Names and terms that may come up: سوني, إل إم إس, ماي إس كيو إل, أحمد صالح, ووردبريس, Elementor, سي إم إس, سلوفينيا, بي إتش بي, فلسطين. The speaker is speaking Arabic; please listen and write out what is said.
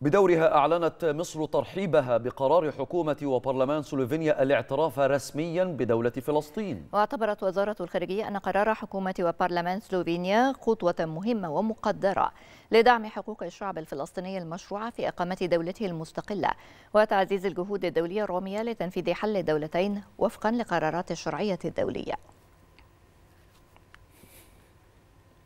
بدورها أعلنت مصر ترحيبها بقرار حكومة وبرلمان سلوفينيا الاعتراف رسميا بدولة فلسطين. واعتبرت وزارة الخارجية أن قرار حكومة وبرلمان سلوفينيا خطوة مهمة ومقدرة لدعم حقوق الشعب الفلسطيني المشروعة في إقامة دولته المستقلة وتعزيز الجهود الدولية الرامية لتنفيذ حل الدولتين وفقا لقرارات الشرعية الدولية.